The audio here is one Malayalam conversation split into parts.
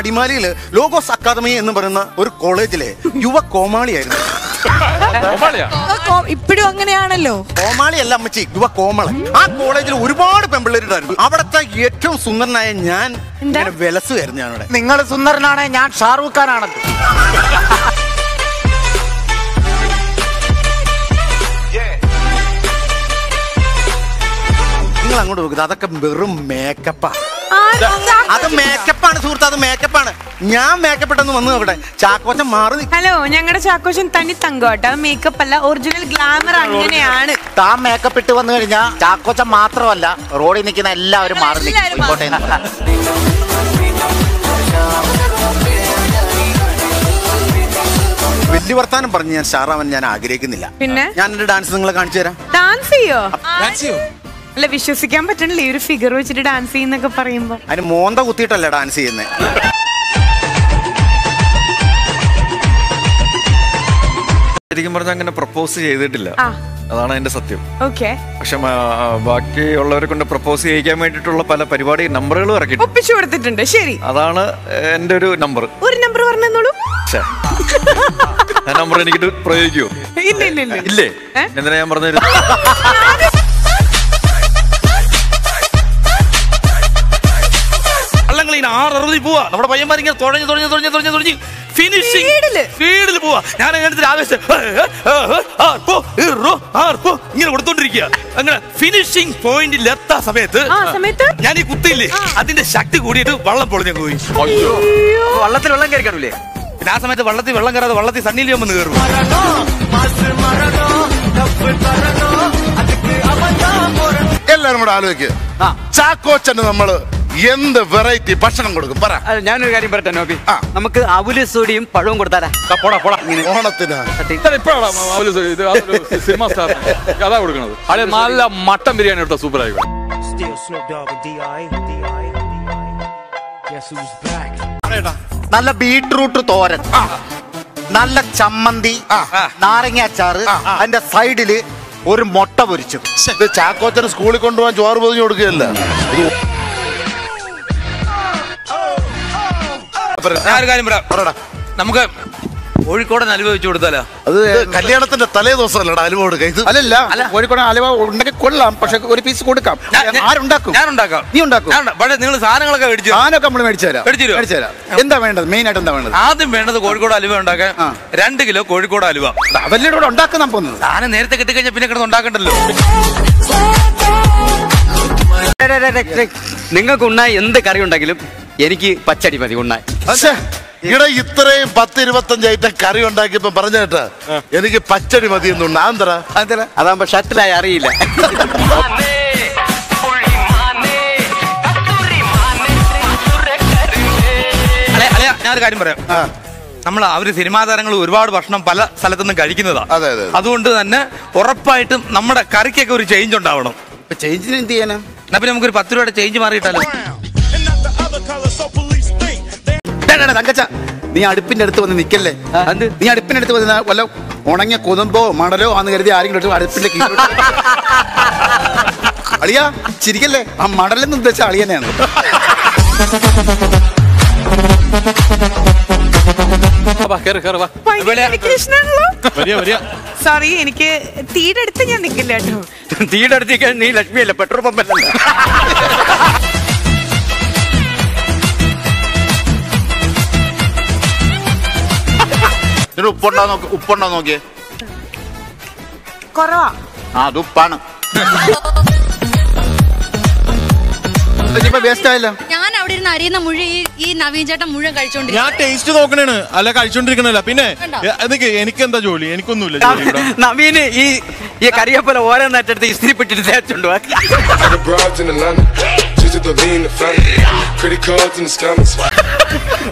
അടിമാലിയിൽ ലോഗോസ് അക്കാദമി എന്ന് പറയുന്ന ഒരു കോളേജിലെ യുവ കോമാളിയായിരുന്നു. ഇപ്പഴും അങ്ങനെയാണല്ലോ, കോമാളിയല്ല അമ്മച്ചി, യുവ കോമളൻ. ആ കോളേജിൽ ഒരുപാട് പെമ്പിള്ളേരുണ്ടായിരുന്നു. അവിടത്തെ ഏറ്റവും സുന്ദരനായ ഞാൻ വിലസുമായിരുന്നു. ഞാനിവിടെ നിങ്ങൾ സുന്ദരനാണ്, ഞാൻ ഷാറൂഖ് ഖാനാണത്. നിങ്ങൾ അങ്ങോട്ട് നോക്കുന്നത് അതൊക്കെ വെറും മേക്കപ്പാണ്. അത് മേക്കപ്പാണ് സുഹൃത്ത്, അത് മേക്കപ്പാണ്. ഞാൻ മേക്കപ്പെട്ടെന്ന് വന്നു അവിടെ ചാക്കോച്ചൻ മാറി. ഹലോ, ഞങ്ങളുടെ ചാക്കോച്ചൻ തനി തങ്കോട്ട, മേക്കപ്പ് അല്ല, ഒറിജിനൽ ഗ്ലാമർ. അങ്ങനെയാണ് താൻ മേക്കപ്പ് ഇട്ട് വന്നു കഴിഞ്ഞാൽ ചാക്കോച്ചൻ മാത്രമല്ല, റോഡിൽ നിൽക്കുന്ന എല്ലാവരും മാറി നിൽക്കും. വലിയ വർത്താനം പറഞ്ഞ് ഞാൻ ഷാറാവൻ ഞാൻ ആഗ്രഹിക്കുന്നില്ല. പിന്നെ ഞാൻ എന്റെ ഡാൻസ് നിങ്ങളെ കാണിച്ചു തരാം. ഡാൻസ് ചെയ്യോ? അല്ല, വിശ്വസിക്കാൻ പറ്റണില്ല, ഒരു ഫിഗർ വെച്ചിട്ട് ഡാൻസ് ചെയ്യുന്നൊക്കെ പറയുമ്പോ അതിന് മോന്ത കുത്തിയിട്ടല്ല ഡാൻസ് ചെയ്യുന്നത്. ശരിക്കും പറഞ്ഞാൽ അങ്ങനെ പ്രപ്പോസ് ചെയ്തിട്ടില്ല, അതാണ് അതിന്റെ സത്യം. ഓക്കെ, പക്ഷെ ബാക്കിയുള്ളവരെ കൊണ്ട് പ്രപ്പോസ് ചെയ്യിക്കാൻ വേണ്ടിട്ടുള്ള പല പരിപാടി നമ്പറുകളും ഇറക്കി ഒപ്പിച്ചു കൊടുത്തിട്ടുണ്ട്. ശരി, അതാണ് എന്റെ ഒരു നമ്പർ. ഒരു നമ്പർ പറഞ്ഞോളൂ. ആ നമ്പർ എനിക്ക് പ്രയോഗിക്കൂ? ഇല്ലേ, എന്തിനാ ഞാൻ പറഞ്ഞു. നമ്മുടെ പയ്യന്മാരിങ്ങനെ തുഴഞ്ഞ് തുഴഞ്ഞ് തുഴഞ്ഞ് തുഴഞ്ഞ് തുഴഞ്ഞ് ഫിനിഷിംഗ് സ്പീഡിൽ പോവാ. ഞാൻ അതിനടുത്ത് ആവേശം ഇങ്ങനെ കൊടുത്തോണ്ടിരിക്കുക. അങ്ങനെ ഫിനിഷിംഗ് പോയിന്റിൽ എത്താൻ സമയത്ത് ഞാൻ ഈ കുത്തിയില്ലേ, അതിന്റെ ശക്തി കൂടിയിട്ട് വള്ളം പൊളിഞ്ഞു പോയി. വള്ളത്തിൽ വെള്ളം കയറിക്കാണൂലേ? പിന്നെ ആ സമയത്ത് വള്ളത്തിൽ വെള്ളം കയറാതെ വള്ളത്തിൽ സണ്ണിയിൽ വന്ന് കയറും. എല്ലാരും കൂടെ ആലോചിക്കുക, ചാക്കോച്ചന് നമ്മള് എന്ത് വെറൈറ്റി ഭക്ഷണം കൊടുക്കും പറ. ഞാനൊരു കാര്യം പറയട്ടെ നോബി, നമുക്ക് അവല് സോഡിയും പഴവും കൊടുത്താലോ? അതാ കൊടുക്കണത്. അതെ, നല്ല മട്ടൻ ബിരിയാണി കൊടുത്താൽ സൂപ്പർ ആയി. നല്ല ബീട്രൂട്ട് തോരൻ, നല്ല ചമ്മന്തി, നാരങ്ങ അച്ചാറ്, അതിന്റെ സൈഡില് ഒരു മുട്ട പൊരിച്ചു. ചാക്കോച്ചന് സ്കൂളിൽ കൊണ്ടുപോകാൻ ചോറ് പൊതിഞ്ഞു കൊടുക്കുകയല്ല. നമുക്ക് കോഴിക്കോടൻ അലുവ വെച്ച് കൊടുത്താലോ? അത് കല്യാണത്തിന്റെ തലേ ദിവസം അല്ലടാ അലുവ കൊടുക്കുക. അല്ലല്ല, കോഴിക്കോടൻ അലുവ ഉണ്ടെങ്കിൽ കൊള്ളാം, പക്ഷെ ഒരു പീസ് കൊടുക്കാം. ആരുണ്ടാക്കും? ഞാൻ ഉണ്ടാക്കാം. നീ ഉണ്ടാക്കും? നിങ്ങൾ സാധനങ്ങളൊക്കെ മേടിച്ചു? സാധനമൊക്കെ നമ്മൾ മേടിച്ചു തരാം. എന്താ വേണ്ടത്? മെയിൻ ആയിട്ട് എന്താ വേണ്ടത്? ആദ്യം വേണ്ടത് കോഴിക്കോട് അലുവ ഉണ്ടാക്കാൻ 2 കിലോ കോഴിക്കോട് അലുവ. അതല്ലേ ഇവിടെ ഉണ്ടാക്കാൻ പോകുന്നത്? സാധനം നേരത്തെ കിട്ടിക്കഴിഞ്ഞാൽ പിന്നെ കിടന്ന് ഉണ്ടാക്കണ്ടല്ലോ. നിങ്ങൾക്ക് ഉണ്ണായി എന്ത് കറി ഉണ്ടെങ്കിലും എനിക്ക് പച്ചടി മതി. ഉണ്ണായി ഇവിടെ ഇത്രയും 10-25 ഐറ്റം കറി ഉണ്ടാക്കിയപ്പോ പറഞ്ഞ കേട്ടാ എനിക്ക് പച്ചടി മതി എന്നുണ്ട്. ആന്തര അതാകുമ്പോ ഷട്ടിലായി അറിയില്ല. ഞാനൊരു കാര്യം പറയാം, നമ്മൾ അവര് സിനിമാ താരങ്ങൾ ഒരുപാട് ഭക്ഷണം പല സ്ഥലത്തുനിന്നും കഴിക്കുന്നതാണ്. അതുകൊണ്ട് തന്നെ ഉറപ്പായിട്ടും നമ്മുടെ കറിക്കൊക്കെ ഒരു ചേഞ്ച് ഉണ്ടാവണം. ചേഞ്ചിന് എന്ത് ചെയ്യാനാ? എന്നാ പിന്നെ നമുക്കൊരു 10 രൂപയുടെ ചേഞ്ച് മാറിയിട്ടല്ലോ. തങ്കച്ച, നീ അടുപ്പിന്റെ അടുത്ത് വന്ന് നിക്കല്ലേ? നീ അടുപ്പിന്റെ അടുത്ത് വന്ന് വല്ല ഉണങ്ങിയ കൊതുമ്പോ മണലോ ആന്ന് കരുതി ആരെങ്കിലും അടുപ്പിന്റെ അളിയ ചിരിക്കല്ലേ? ആ മണലെന്ന് ഉദ്ദേശിച്ച അളിയനെയാണ്. സോറി, എനിക്ക് തീയുടെ അടുത്ത് ഞാൻ നിക്കില്ല കേട്ടോ. തീയുടെ അടുത്ത് നീ ലക്ഷ്മിയല്ല, പെട്രോൾ പമ്പല്ല. ഉപ്പുണ്ടോ നോക്കിയേ? കുറവാ. അത് ഉപ്പാണ്. ഞാൻ അവിടെ ഇരുന്ന് അരിയുന്ന മുഴുവൻ ഈ നവീൻ ചേട്ടൻ മുഴുവൻ കഴിച്ചോണ്ടിരിക്കും. ഞാൻ ടേസ്റ്റ് നോക്കണേണ്, അല്ല കഴിച്ചോണ്ടിരിക്കണല്ല. പിന്നെ എനിക്കെന്താ ജോലി? എനിക്കൊന്നുമില്ല. നവീന് ഈ കറിയപ്പോലെ ഓരോന്നേറ്റെടുത്ത് ഇസ്തിരിപ്പെട്ടിട്ട് തേച്ചുണ്ടോ?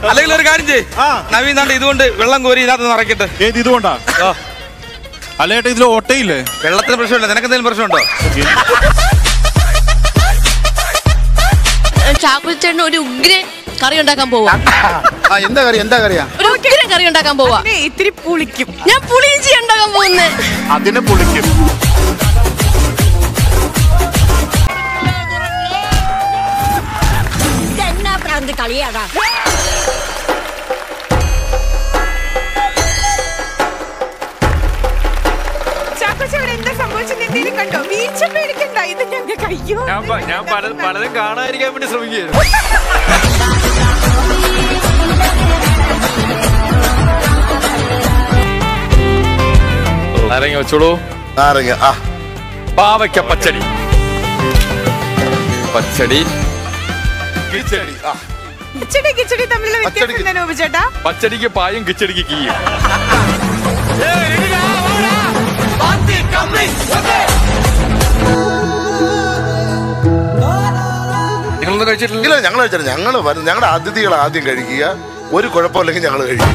അല്ലെങ്കിൽ ഒരു കാര്യം ചെയ്യ്, നവീൻ ഇതുകൊണ്ട് വെള്ളം കോരി ഇതിനകത്ത് നിറയ്ക്കട്ടെ. ഏത് ഇതുകൊണ്ടാ? അല്ലേട്ട ഇതിൽ ഓട്ടയില്ലേ? വെള്ളത്തിന് പ്രശ്നമില്ല, നിനക്കെന്തെങ്കിലും പ്രശ്നമുണ്ടോ? ചാക്കുച്ചേട്ടന് ഒരു ഉഗ്രൻ കറി ഉണ്ടാക്കാൻ പോവാ. എന്താ കറി? എന്താ കറിയാ? ഒരു ഉഗ്രൻ കറി ഉണ്ടാക്കാൻ പോവാ. ഇത്തിരി പുളിക്കും. ഞാൻ പുളിയിഞ്ചി ഉണ്ടാക്കാൻ പോകുന്നേ. അതിന് പുളിക്കും. കളിയാടാ. കണ്ടോ വീഴ്ച പേടിക്കണ്ട ഇത് ഞങ്ങൾക്ക് അയ്യോ ഞാൻ പലതും കാണാതിരിക്കാൻ വേണ്ടി ശ്രമിക്കുകയായിരുന്നു. നാരങ്ങ വെച്ചോളൂ. നാരങ്ങ പാവയ്ക്ക പച്ചടി പച്ചടി കിച്ചടി കിച്ചടി കിച്ചടി തമ്മിലുള്ള വ്യത്യാസം ഉപചേട്ടാ പച്ചടിക്ക് പായും കിച്ചടിക്ക് കീയും. ഞങ്ങളൊന്നും കഴിച്ചിട്ടില്ല. ഞങ്ങൾ കഴിച്ചിട്ടില്ല. ഞങ്ങള് ഞങ്ങളുടെ അതിഥികൾ ആദ്യം കഴിക്കുക. ഒരു കുഴപ്പമില്ലെങ്കിൽ ഞങ്ങൾ കഴിക്കും.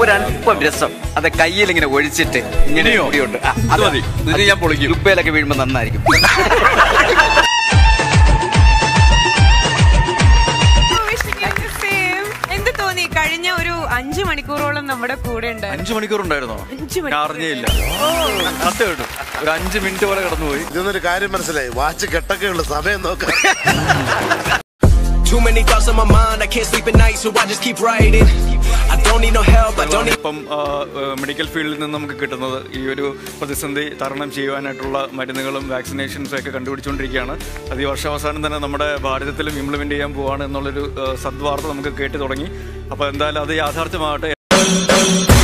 ഒരല്പം രസം അത് കയ്യിൽ ഇങ്ങനെ ഒഴിച്ചിട്ട് ഇങ്ങനെയോ ഉണ്ട്. അത് മതി. ഇത് ഞാൻ പൊളിക്കും. ഉപ്പയിലൊക്കെ വീഴുമ്പോ നന്നായിരിക്കും. കഴിഞ്ഞ ഒരു 5 മണിക്കൂറോളം നമ്മുടെ കൂടെ ഉണ്ട്. 5 മണിക്കൂർ ഉണ്ടായിരുന്നോ? അറിഞ്ഞില്ല. ഒരു 5 മിനിറ്റ് പോലെ കടന്നുപോയി. ഇതൊന്നൊരു കാര്യം മനസ്സിലായി, വാച്ച് കെട്ടൊക്കെ ഉള്ള സമയം നോക്കാം. ഇപ്പം മെഡിക്കൽ ഫീൽഡിൽ നിന്ന് നമുക്ക് കിട്ടുന്നത് ഈ ഒരു പ്രതിസന്ധി തരണം ചെയ്യുവാനായിട്ടുള്ള മരുന്നുകളും വാക്സിനേഷൻസും ഒക്കെ കണ്ടുപിടിച്ചുകൊണ്ടിരിക്കുകയാണ്. അത് ഈ വർഷാവസാനം തന്നെ നമ്മുടെ ഭാരതത്തിലും ഇംപ്ലിമെന്റ് ചെയ്യാൻ പോവാണ് എന്നുള്ളൊരു സദ്വാർത്ത നമുക്ക് കേട്ടു തുടങ്ങി. അപ്പോൾ എന്തായാലും അത് യാഥാർത്ഥ്യമാകട്ടെ.